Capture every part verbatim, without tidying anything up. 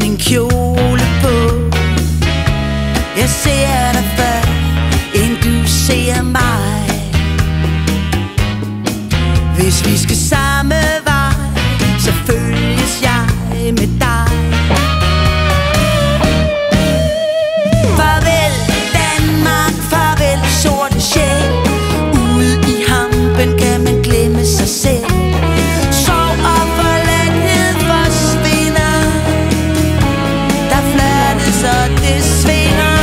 kun en kjole på. Jeg ser dig før, end du ser mig. Hvis vi skal samme vej, så følges jeg med dig. Farvel Danmark, farvel sorte sjæl. Ude i hampen kan man glemme sig selv. Sorg og forladenhed forsvinder. Der flattes og det svinger.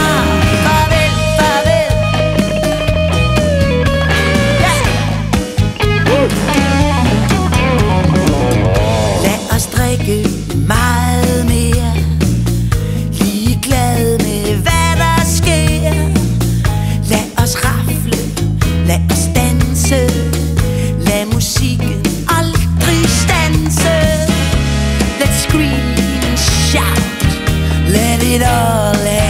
Meget mere ligeglad med hvad der sker. Lad os rafle, lad os danse. Lad musikken aldrig standse. Let's scream and shout, let it all out.